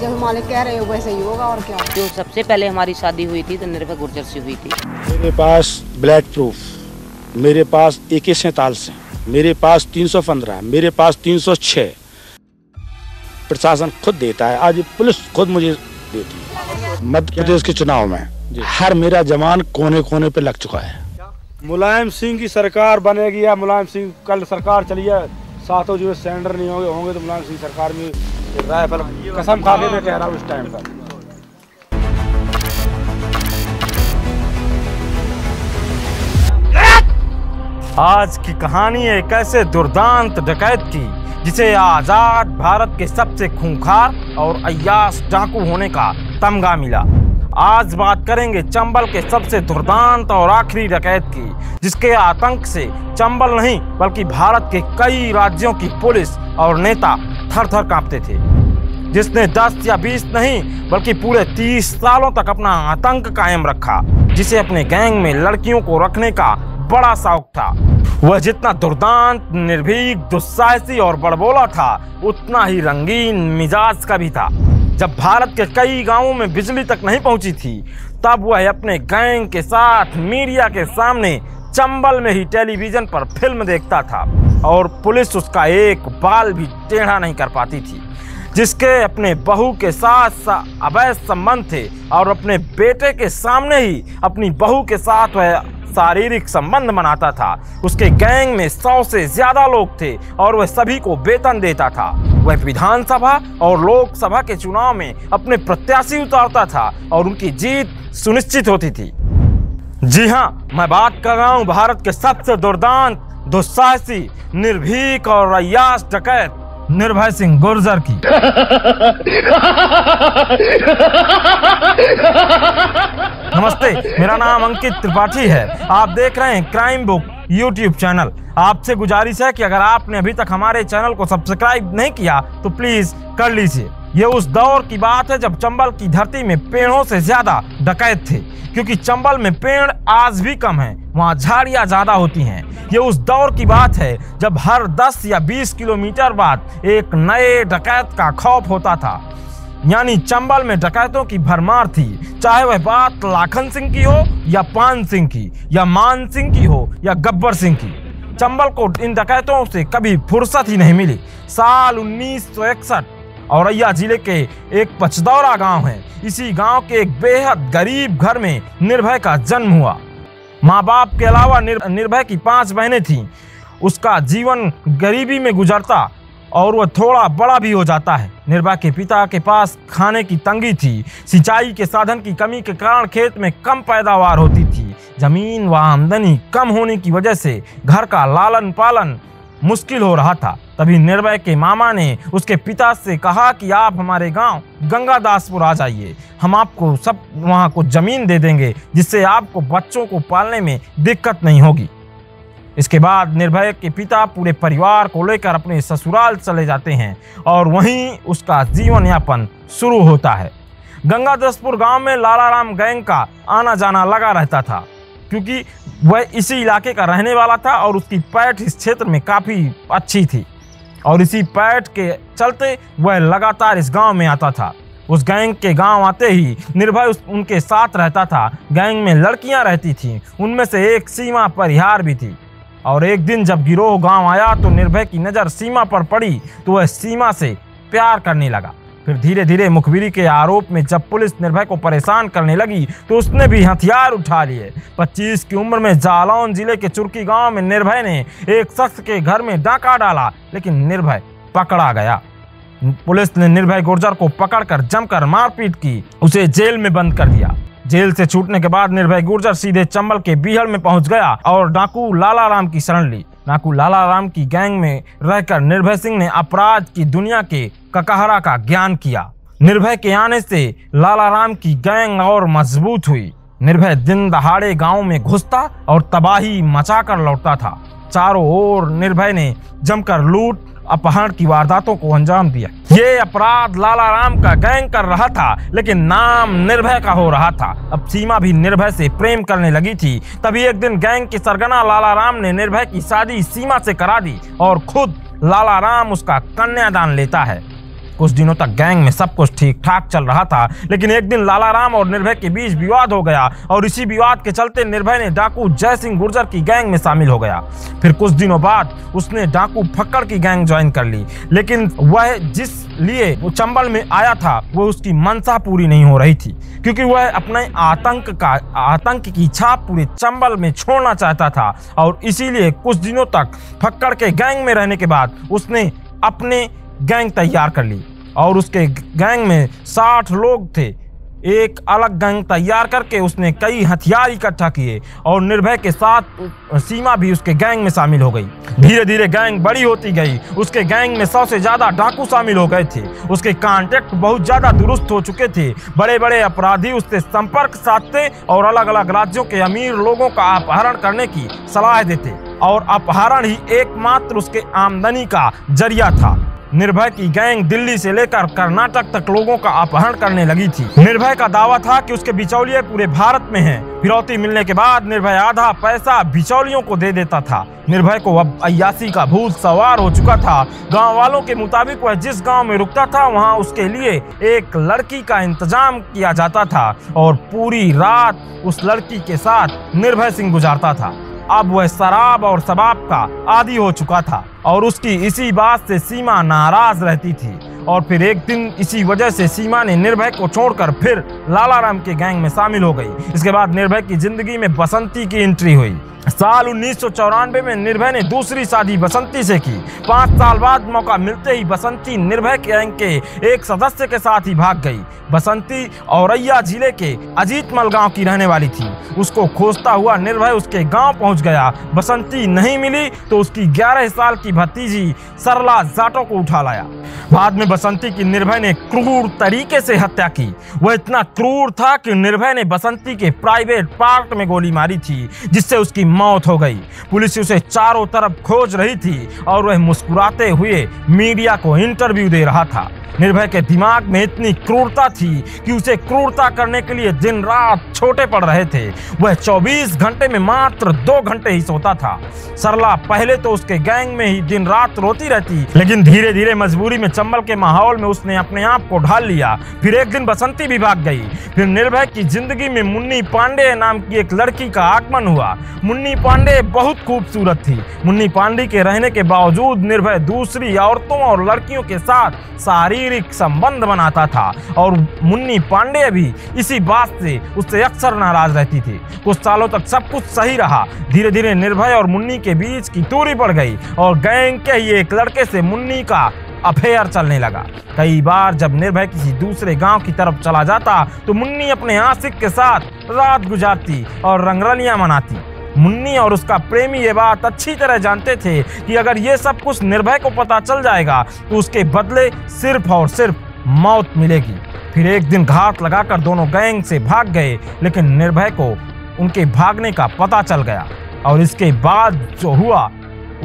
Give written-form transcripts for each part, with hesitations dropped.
जब हमारे कह रहे हो वैसे ही होगा और क्या। जो सबसे पहले हमारी शादी हुई थी तो निर्भय गुर्जर से हुई थी। मेरे पास ब्लड प्रूफ, मेरे पास AK-47, मेरे पास 315, मेरे पास 306। प्रशासन खुद देता है, आज पुलिस खुद मुझे देती है। मध्य प्रदेश के चुनाव में हर मेरा जवान कोने कोने पे लग चुका है। मुलायम सिंह की सरकार बनेगी या मुलायम सिंह कल सरकार चली है, सातों जो सेंडर नहीं होंगे तो मुलायम सिंह सरकार में राइफल कसम खा के मैं कह रहा हूँ इस टाइम पर। आज की कहानी एक ऐसे दुर्दांत डकैत की जिसे आजाद भारत के सबसे खूंखार और अय्याश डाकू होने का तमगा मिला। आज बात करेंगे चंबल के सबसे दुर्दांत और आखिरी डकैत की, जिसके आतंक से चंबल नहीं बल्कि भारत के कई राज्यों की पुलिस और नेता थर थर कांपते थे, जिसने 10 या 20 नहीं बल्कि पूरे 30 सालों तक अपना आतंक कायम रखा, जिसे अपने गैंग में लड़कियों को रखने का बड़ा शौक था। वह जितना दुर्दांत, निर्भीक, दुस्साहसी और बड़बोला था, उतना ही रंगीन मिजाज का भी था। जब भारत के कई गांवों में बिजली तक नहीं पहुंची थी, तब वह अपने गैंग के साथ मीडिया के सामने चंबल में ही टेलीविजन पर फिल्म देखता था और पुलिस उसका एक बाल भी टेढ़ा नहीं कर पाती थी। जिसके अपने बहू के साथ अवैध संबंध थे और अपने बेटे के सामने ही अपनी बहू के साथ वह शारीरिक संबंध बनाता था। उसके गैंग में 100 से ज्यादा लोग थे और वह सभी को वेतन देता था। वह विधानसभा और लोकसभा के चुनाव में अपने प्रत्याशी उतारता था और उनकी जीत सुनिश्चित होती थी। जी हाँ, मैं बात कर रहा हूँ भारत के सबसे दुर्दांत, दुस्साहसी, निर्भीक और अय्याश डकैत निर्भय सिंह गुर्जर की। नमस्ते, मेरा नाम अंकित त्रिपाठी है। आप देख रहे हैं क्राइम बुक YouTube चैनल। आपसे गुजारिश है कि अगर आपने अभी तक हमारे चैनल को सब्सक्राइब नहीं किया तो प्लीज कर लीजिए। ये उस दौर की बात है जब चंबल की धरती में पेड़ों से ज्यादा डकैत थे, क्योंकि चंबल में पेड़ आज भी कम हैं, वहाँ झाड़ियाँ ज्यादा होती हैं। ये उस दौर की बात है जब हर 10 या 20 किलोमीटर बाद एक नए डकैत का खौफ होता था। यानी चंबल में डकैतों की भरमार थी, चाहे वह बात लाखन सिंह की हो या पान सिंह की या मान सिंह की हो या गब्बर सिंह की। चंबल को इन डकैतों से कभी फुर्सत ही नहीं मिली। साल 1961 औरैया जिले के एक पचदौरा गांव है। इसी गांव के एक बेहद गरीब घर में निर्भय का जन्म हुआ। माँ बाप के अलावा निर्भय की 5 बहनें थीं। उसका जीवन गरीबी में गुजरता और वह थोड़ा बड़ा भी हो जाता है। निर्भय के पिता के पास खाने की तंगी थी। सिंचाई के साधन की कमी के कारण खेत में कम पैदावार होती थी। जमीन व आमदनी कम होने की वजह से घर का लालन पालन मुश्किल हो रहा था। तभी निर्भय के मामा ने उसके पिता से कहा कि आप हमारे गांव गंगादासपुर आ जाइए, हम आपको सब वहां को जमीन दे देंगे, जिससे आपको बच्चों को पालने में दिक्कत नहीं होगी। इसके बाद निर्भय के पिता पूरे परिवार को लेकर अपने ससुराल चले जाते हैं और वहीं उसका जीवन यापन शुरू होता है। गंगादासपुर गाँव में लालाराम गैंग का आना जाना लगा रहता था, क्योंकि वह इसी इलाके का रहने वाला था और उसकी पैठ इस क्षेत्र में काफ़ी अच्छी थी और इसी पैठ के चलते वह लगातार इस गांव में आता था। उस गैंग के गांव आते ही निर्भय उनके साथ रहता था। गैंग में लड़कियां रहती थीं, उनमें से एक सीमा परिहार भी थी। और एक दिन जब गिरोह गांव आया तो निर्भय की नज़र सीमा पर पड़ी तो वह सीमा से प्यार करने लगा। फिर धीरे धीरे मुखबिरी के आरोप में जब पुलिस निर्भय को परेशान करने लगी तो उसने भी हथियार उठा लिए। 25 की उम्र में जालौन जिले के चुर्की गांव में निर्भय ने एक शख्स के घर में डाका डाला, लेकिन निर्भय पकड़ा गया। पुलिस ने निर्भय गुर्जर को पकड़कर जमकर मारपीट की, उसे जेल में बंद कर दिया। जेल से छूटने के बाद निर्भय गुर्जर सीधे चंबल के बीहड़ में पहुंच गया और डाकू लालाराम की शरण ली। डाकू लालाराम की गैंग में रहकर निर्भय सिंह ने अपराध की दुनिया के ककहरा का ज्ञान किया। निर्भय के आने से लालाराम की गैंग और मजबूत हुई। निर्भय दिन दहाड़े गांव में घुसता और तबाही मचाकर लौटता था। चारों ओर निर्भय ने जमकर लूट, अपहरण की वारदातों को अंजाम दिया। ये अपराध लालाराम का गैंग कर रहा था, लेकिन नाम निर्भय का हो रहा था। अब सीमा भी निर्भय से प्रेम करने लगी थी। तभी एक दिन गैंग के सरगना लालाराम ने निर्भय की शादी सीमा से करा दी और खुद लालाराम उसका कन्यादान लेता है। कुछ दिनों तक गैंग में सब कुछ ठीक ठाक चल रहा था, लेकिन एक दिन लालाराम और निर्भय के बीच विवाद हो गया और इसी विवाद के चलते निर्भय ने डाकू जयसिंह गुर्जर की गैंग में शामिल हो गया। फिर कुछ दिनों बाद उसने डाकू फक्कड़ की गैंग ज्वाइन कर ली, लेकिन वह जिस लिए वो चंबल में आया था वो उसकी मंशा पूरी नहीं हो रही थी, क्योंकि वह अपने आतंक की छाप पूरे चंबल में छोड़ना चाहता था। और इसीलिए कुछ दिनों तक फक्कड़ के गैंग में रहने के बाद उसने अपने गैंग तैयार कर ली और उसके गैंग में 60 लोग थे। एक अलग गैंग तैयार करके उसने कई हथियार इकट्ठा किए और निर्भय के साथ सीमा भी उसके गैंग में शामिल हो गई। धीरे धीरे गैंग बड़ी होती गई। उसके गैंग में 100 से ज़्यादा डाकू शामिल हो गए थे। उसके कांटेक्ट बहुत ज़्यादा दुरुस्त हो चुके थे। बड़े बड़े अपराधी उससे संपर्क साधते और अलग अलग राज्यों के अमीर लोगों का अपहरण करने की सलाह देते और अपहरण ही एकमात्र उसके आमदनी का जरिया था। निर्भय की गैंग दिल्ली से लेकर कर्नाटक तक लोगों का अपहरण करने लगी थी। निर्भय का दावा था कि उसके बिचौलिए पूरे भारत में हैं। फिरौती मिलने के बाद निर्भय आधा पैसा बिचौलियों को दे देता था। निर्भय को अब अय्यासी का भूत सवार हो चुका था। गांव वालों के मुताबिक वह जिस गांव में रुकता था वहां उसके लिए एक लड़की का इंतजाम किया जाता था और पूरी रात उस लड़की के साथ निर्भय सिंह गुजारता था। अब वह शराब और शबाब का आदी हो चुका था और उसकी इसी बात से सीमा नाराज रहती थी। और फिर एक दिन इसी वजह से सीमा ने निर्भय को छोड़कर फिर लालाराम के गैंग में शामिल हो गई। इसके बाद निर्भय की जिंदगी में बसंती की एंट्री हुई। साल 1994 में निर्भय ने दूसरी शादी बसंती से की। 5 साल बाद मौका मिलते ही बसंती निर्भय गैंग के एक सदस्य के साथ ही भाग गई। बसंती औरैया जिले के अजीतमल गांव की रहने वाली थी। उसको खोजता हुआ निर्भय उसके गांव पहुंच गया। बसंती नहीं मिली तो उसकी 11 साल की भतीजी सरला जाटव को उठा लाया। बाद में बसंती की निर्भय ने क्रूर तरीके से हत्या की। वह इतना क्रूर था कि निर्भय ने बसंती के प्राइवेट पार्ट में गोली मारी थी, जिससे उसकी मौत हो गई। पुलिस उसे चारों तरफ खोज रही थी और वह मुस्कुराते हुए मीडिया को इंटरव्यू दे रहा था। निर्भय के दिमाग में इतनी क्रूरता थी कि उसे क्रूरता करने के लिए दिन रात छोटे पड़ रहे थे। वह 24 घंटे में मात्र 2 घंटे ही सोता था। सरला पहले तो उसके गैंग में ही दिन रात रोती रहती, लेकिन धीरे धीरे मजबूरी में चंबल के माहौल में उसने अपने आप को ढाल लिया। फिर एक दिन बसंती भी भाग गई। फिर निर्भय की जिंदगी में मुन्नी पांडे नाम की एक लड़की का आगमन हुआ। मुन्नी पांडे बहुत खूबसूरत थी। मुन्नी पांडे के रहने के बावजूद निर्भय दूसरी औरतों और लड़कियों के साथ शारीरिक संबंध बनाता था और मुन्नी पांडे भी इसी बात से उससे अक्सर नाराज रहती थी। कुछ सालों तक सब कुछ सही रहा। धीरे धीरे निर्भय और मुन्नी के बीच की दूरी बढ़ गई और गैंग के ही एक लड़के से मुन्नी का अफेयर चलने लगा। कई बार जब निर्भय किसी दूसरे गांव की तरफ चला जाता तो मुन्नी अपने आशिक के साथ रात गुजारती और रंगरलियां मनाती। मुन्नी और उसका प्रेमी ये बात अच्छी तरह जानते थे कि अगर ये सब कुछ निर्भय को पता चल जाएगा तो उसके बदले सिर्फ और सिर्फ मौत मिलेगी। फिर एक दिन घात लगाकर दोनों गैंग से भाग गए, लेकिन निर्भय को उनके भागने का पता चल गया और इसके बाद जो हुआ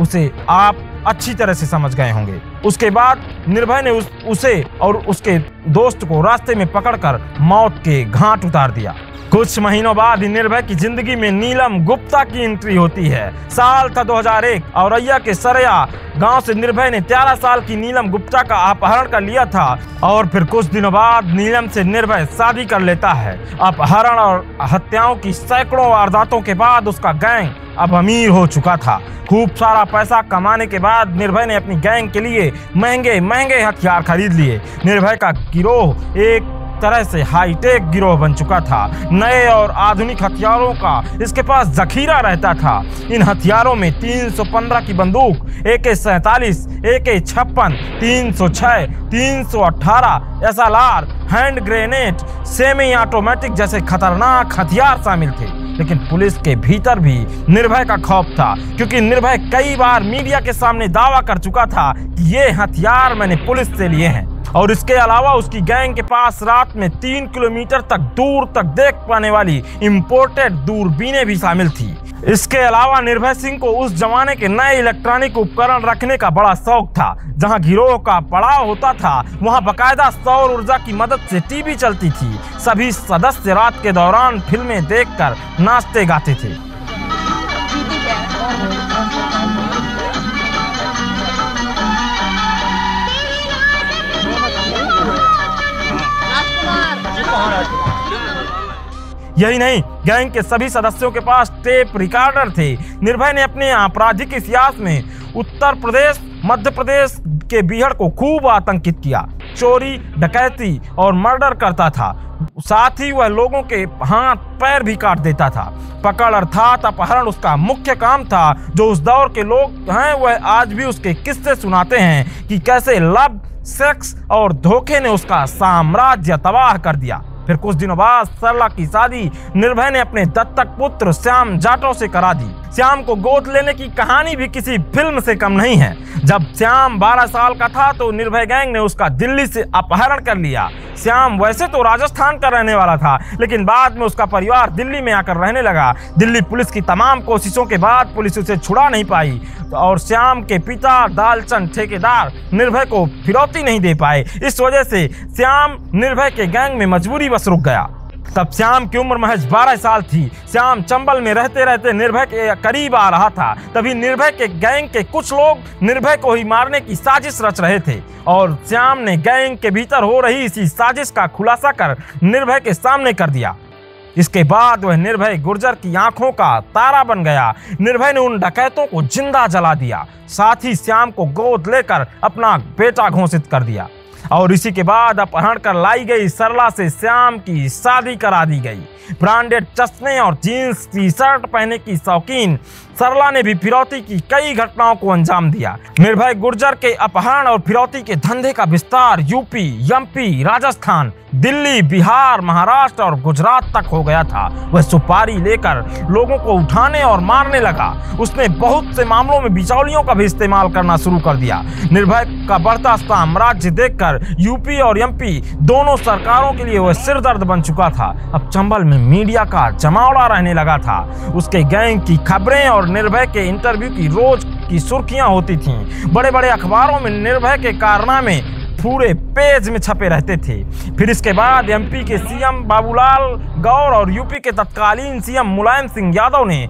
उसे आप अच्छी तरह से समझ गए होंगे। उसके बाद निर्भय ने उसे और उसके दोस्त को रास्ते में पकड़कर मौत के घाट उतार दिया। कुछ महीनों बाद निर्भय की जिंदगी में नीलम गुप्ता की एंट्री होती है। साल था 2001। औरैया के सरेया गांव से निर्भय ने 13 साल की नीलम गुप्ता का अपहरण कर लिया था और फिर कुछ दिनों बाद नीलम से निर्भय शादी कर लेता है। अपहरण और हत्याओं की सैकड़ों वारदातों के बाद उसका गैंग अब अमीर हो चुका था। खूब सारा पैसा कमाने के बाद निर्भय ने अपनी गैंग के लिए महंगे महंगे हथियार खरीद लिए। निर्भय का गिरोह एक तरह से हाईटेक गिरोह बन चुका था। नए और आधुनिक हथियारों का इसके पास जखीरा रहता था। इन हथियारों में 315 की बंदूक, AK-47, AK-56, 306, 318, SLR, hand grenade, semi automatic जैसे खतरनाक हथियार शामिल थे। लेकिन पुलिस के भीतर भी निर्भय का खौफ था, क्योंकि निर्भय कई बार मीडिया के सामने दावा कर चुका था कि ये हथियार मैंने पुलिस से लिए हैं। और इसके अलावा उसकी गैंग के पास रात में 3 किलोमीटर तक दूर तक देख पाने वाली इम्पोर्टेड दूरबीनें भी शामिल थी। इसके अलावा निर्भय सिंह को उस जमाने के नए इलेक्ट्रॉनिक उपकरण रखने का बड़ा शौक था। जहां गिरोह का पड़ाव होता था वहां बाकायदा सौर ऊर्जा की मदद से टीवी चलती थी। सभी सदस्य रात के दौरान फिल्में देखकर नाचते गाते थे। महाराज। यही नहीं, गैंग के सभी सदस्यों के पास टेप रिकॉर्डर थे। निर्भय ने अपने आपराधिक इतिहास में उत्तर प्रदेश, मध्य प्रदेश के बीहड़ को खूब आतंकित किया। चोरी, डकैती और मर्डर करता था, साथ ही वह लोगों के हाथ पैर भी काट देता था। पकड़ अर्थात अपहरण उसका मुख्य काम था। जो उस दौर के लोग हैं वह आज भी उसके किस्से सुनाते हैं कि कैसे लव, सेक्स और धोखे ने उसका साम्राज्य तबाह कर दिया। फिर कुछ दिनों बाद सरला की शादी निर्भय ने अपने दत्तक पुत्र श्याम जाटव से करा दी। श्याम को गोद लेने की कहानी भी किसी फिल्म से कम नहीं है। जब श्याम 12 साल का था तो निर्भय गैंग ने उसका दिल्ली से अपहरण कर लिया। श्याम वैसे तो राजस्थान का रहने वाला था, लेकिन बाद में उसका परिवार दिल्ली में आकर रहने लगा। दिल्ली पुलिस की तमाम कोशिशों के बाद पुलिस उसे छुड़ा नहीं पाई और श्याम के पिता दालचंद ठेकेदार निर्भय को फिरौती नहीं दे पाए। इस वजह से श्याम निर्भय के गैंग में मजबूरी बस रुक गया। तब श्याम की उम्र महज 12 साल थी। श्याम चंबल में रहते रहते निर्भय के करीब आ रहा था। तभी निर्भय के गैंग के कुछ लोग निर्भय को ही मारने की साजिश रच रहे थे और श्याम ने गैंग के भीतर हो रही इसी साजिश का खुलासा कर निर्भय के सामने कर दिया। इसके बाद वह निर्भय गुर्जर की आंखों का तारा बन गया। निर्भय ने उन डकैतों को जिंदा जला दिया, साथ ही श्याम को गोद लेकर अपना बेटा घोषित कर दिया और इसी के बाद अपहरण कर लाई गई सरला से श्याम की शादी करा दी गई। ब्रांडेड चश्मे और जीन्स टी शर्ट पहनने की शौकीन सरला ने भी फिरौती की कई घटनाओं को अंजाम दिया। निर्भय गुर्जर के अपहरण और फिरौती के धंधे का विस्तार यूपी, एमपी, राजस्थान, दिल्ली, बिहार, महाराष्ट्र और गुजरात तक हो गया था। वह सुपारी लेकर लोगों को उठाने और मारने लगा। उसने बहुत से मामलों में बिचौलियों का भी इस्तेमाल करना शुरू कर दिया। निर्भय का बढ़ता साम्राज्य देखकर यूपी और एमपी दोनों सरकारों के लिए वह सिरदर्द बन चुका था। अब चंबल में मीडिया का जमावड़ा रहने लगा था। उसके गैंग की खबरें और निर्भय के इंटरव्यू की रोज की सुर्खियां होती थीं। बड़े-बड़े अखबारों में निर्भय के कारनामे पूरे पेज में छपे रहते थे। फिर इसके बाद एमपी के सीएम बाबूलाल गौर और यूपी के तत्कालीन सीएम मुलायम सिंह यादव ने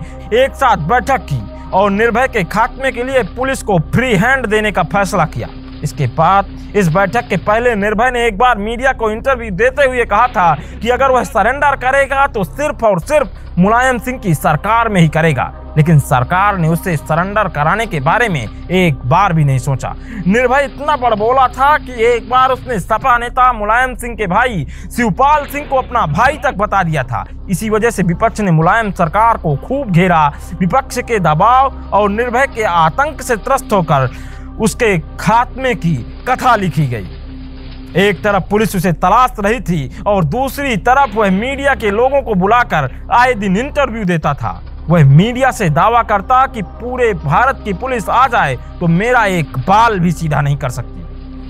एक साथ बैठक की और निर्भय के खात्मे के लिए पुलिस को फ्री हैंड देने का फैसला किया। इसके बाद इस बैठक के पहले निर्भय ने एक बार मीडिया को इंटरव्यू देते हुए कहा था कि अगर वह सरेंडर करेगा तो सिर्फ और सिर्फ मुलायम सिंह की सरकार में ही करेगा, लेकिन सरकार ने उसे सरेंडर कराने के बारे में एक बार भी नहीं सोचा। निर्भय इतना बड़बोला था कि एक बार उसने सपा नेता मुलायम सिंह के भाई शिवपाल सिंह को अपना भाई तक बता दिया था। इसी वजह से विपक्ष ने मुलायम सरकार को खूब घेरा। विपक्ष के दबाव और निर्भय के आतंक से त्रस्त होकर उसके खात्मे की कथा लिखी गई। एक तरफ पुलिस उसे तलाश रही थी और दूसरी तरफ वह मीडिया के लोगों को बुलाकर आए दिन इंटरव्यू देता था। वह मीडिया से दावा करता कि पूरे भारत की पुलिस आ जाए तो मेरा एक बाल भी सीधा नहीं कर सकती।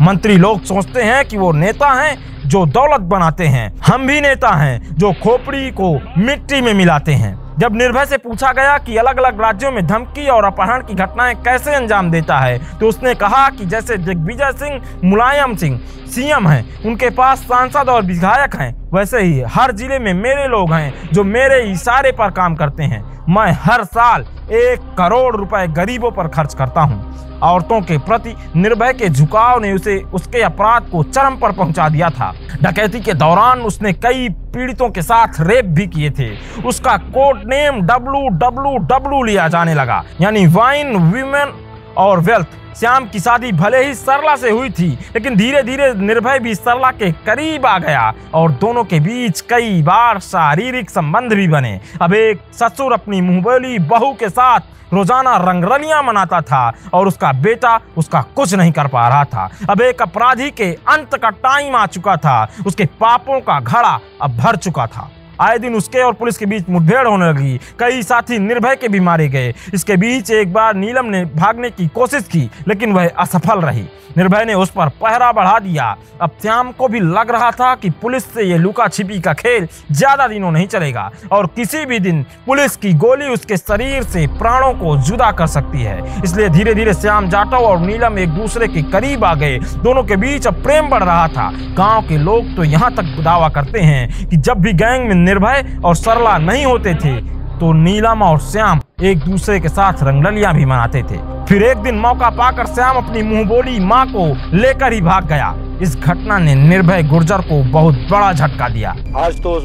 मंत्री लोग सोचते हैं कि वो नेता हैं जो दौलत बनाते हैं, हम भी नेता हैं जो खोपड़ी को मिट्टी में मिलाते हैं। जब निर्भय से पूछा गया कि अलग अलग राज्यों में धमकी और अपहरण की घटनाएं कैसे अंजाम देता है तो उसने कहा कि जैसे दिग्विजय सिंह मुलायम सिंह सीएम हैं, उनके पास सांसद और विधायक हैं, वैसे ही हर जिले में मेरे लोग हैं जो मेरे इशारे पर काम करते हैं। मैं हर साल 1 करोड़ रुपए गरीबों पर खर्च करता हूं। औरतों के प्रति निर्भय के झुकाव ने उसे उसके अपराध को चरम पर पहुंचा दिया था। डकैती के दौरान उसने कई पीड़ितों के साथ रेप भी किए थे। उसका कोड नेम WWW लिया जाने लगा, यानी वाइन, वीमेन और वेल्थ। श्याम की शादी भले ही सरला से हुई थी, लेकिन धीरे धीरे निर्भय भी सरला के करीब आ गया और दोनों के बीच कई बार शारीरिक संबंध भी बने। अब एक ससुर अपनी मुंहबोली बहू के साथ रोजाना रंगरलियां मनाता था और उसका बेटा उसका कुछ नहीं कर पा रहा था। अब एक अपराधी के अंत का टाइम आ चुका था। उसके पापों का घड़ा अब भर चुका था। आए दिन उसके और पुलिस के बीच मुठभेड़ होने लगी। कई साथी निर्भय के भी मारे गए। इसके बीच एक बार नीलम ने भागने की कोशिश की, लेकिन वह असफल रही। निर्भय ने उस पर पहरा बढ़ा दिया। अब श्याम को भी लग रहा था कि पुलिस से ये लुका छिपी का खेल ज्यादा दिनों नहीं चलेगा और किसी भी दिन पुलिस की गोली उसके शरीर से प्राणों को जुदा कर सकती है। इसलिए धीरे धीरे श्याम जाटव और नीलम एक दूसरे के करीब आ गए। दोनों के बीच अब प्रेम बढ़ रहा था। गाँव के लोग तो यहाँ तक दावा करते हैं कि जब भी गैंग में निर्भय और सरला नहीं होते थे तो नीलम और श्याम एक दूसरे के साथ रंगलियां भी मनाते थे। फिर एक दिन मौका पाकर श्याम अपनी मुंहबोली मां को लेकर ही भाग गया। इस घटना ने निर्भय गुर्जर को बहुत बड़ा झटका दिया। आज तो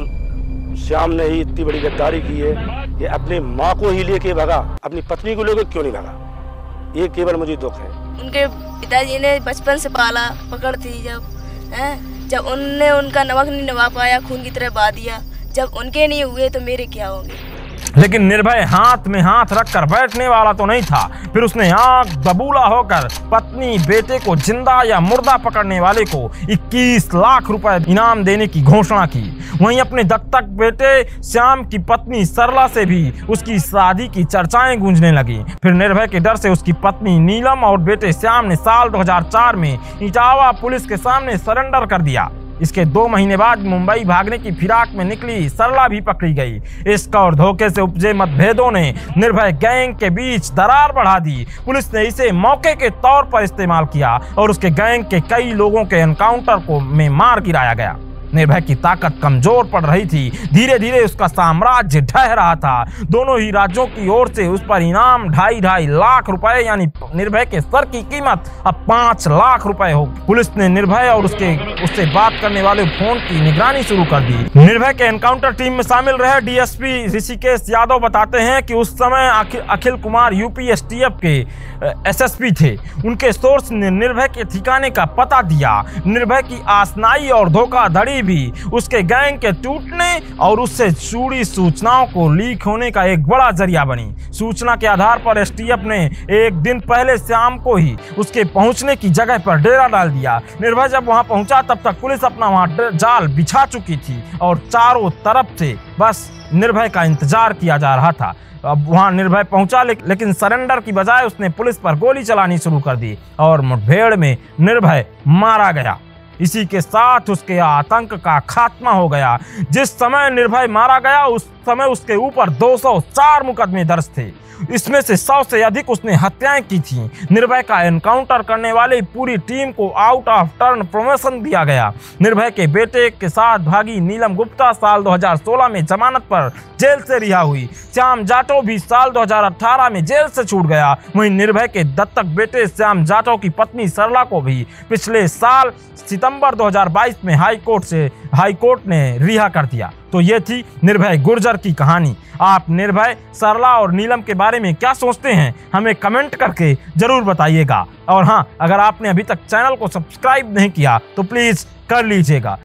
श्याम ने ही इतनी बड़ी गिरफ्तारी की है, ये अपनी माँ को ही लेके भागा, अपनी पत्नी को लेके क्यों नहीं भागा, ये केवल मुझे दुख है। उनके पिताजी ने बचपन से पाला पकड़ थी, जब उनने उनका नमक नहीं नवा पाया, खून की तरह बहा दिया, जब उनके नहीं हुए तो मेरे क्या होंगे। लेकिन निर्भय हाथ में हाथ रखकर बैठने वाला तो नहीं था। फिर उसने आंख बबूला होकर पत्नी बेटे को जिंदा या मुर्दा पकड़ने वाले को 21 लाख रुपए इनाम देने की घोषणा की। वहीं अपने दत्तक बेटे श्याम की पत्नी सरला से भी उसकी शादी की चर्चाएं गूंजने लगी। फिर निर्भय के डर से उसकी पत्नी नीलम और बेटे श्याम ने साल 2004 में इटावा पुलिस के सामने सरेंडर कर दिया। इसके 2 महीने बाद मुंबई भागने की फिराक में निकली सरला भी पकड़ी गई। इसका और धोखे से उपजे मतभेदों ने निर्भय गैंग के बीच दरार बढ़ा दी। पुलिस ने इसे मौके के तौर पर इस्तेमाल किया और उसके गैंग के कई लोगों के एनकाउंटर को में मार गिराया गया। निर्भय की ताकत कमजोर पड़ रही थी, धीरे धीरे उसका साम्राज्य ढह रहा था। दोनों ही राज्यों की ओर से उस पर इनाम 2.5-2.5 लाख रुपए यानी निर्भय के सर की कीमत अब 5 लाख रुपए हो। पुलिस ने निर्भय और उससे बात करने वाले फोन की निगरानी शुरू कर दी। निर्भय के एनकाउंटर टीम में शामिल रहे DSP ऋषिकेश यादव बताते हैं कि उस समय अखिल कुमार UP STF के SSP थे। उनके सोर्स ने निर्भय के ठिकाने का पता दिया। निर्भय की आसनाई और धोखाधड़ी भी उसके गैंग के टूटने और उससे जुड़ी सूचनाओं को लीक होने का एक बड़ा जरिया बनी। सूचना के आधार पर STF ने एक दिन पहले शाम को ही उसके पहुंचने की जगह पर डेरा डाल दिया। निर्भय जब वहां पहुंचा तब तक पुलिस अपना वहां जाल बिछा चुकी थी और चारों तरफ से बस निर्भय का इंतजार किया जा रहा था। अब वहां निर्भय पहुंचा लेकिन सरेंडर की बजाय उसने पुलिस पर गोली चलानी शुरू कर दी और मुठभेड़ में निर्भय मारा गया। इसी के साथ उसके आतंक का खात्मा हो गया। जिस समय निर्भय मारा गया उस समय उसके ऊपर 204 मुकदमे दर्ज थे। इसमें से 100 से अधिक उसने हत्याएं की थीं। निर्भय का एनकाउंटर करने वाली पूरी टीम को आउट ऑफ टर्न प्रमोशन दिया गया। निर्भय के बेटे के साथ भागी नीलम गुप्ता साल 2016 में जमानत पर जेल से रिहा हुई। श्याम जाटव भी साल 2018 में जेल से छूट गया। वहीं निर्भय के दत्तक बेटे श्याम जाटव की पत्नी सरला को भी पिछले साल सितंबर 2022 में हाईकोर्ट ने रिहा कर दिया। तो ये थी निर्भय गुर्जर की कहानी। आप निर्भय, सरला और नीलम के बारे में क्या सोचते हैं हमें कमेंट करके जरूर बताइएगा। और हाँ, अगर आपने अभी तक चैनल को सब्सक्राइब नहीं किया तो प्लीज़ कर लीजिएगा।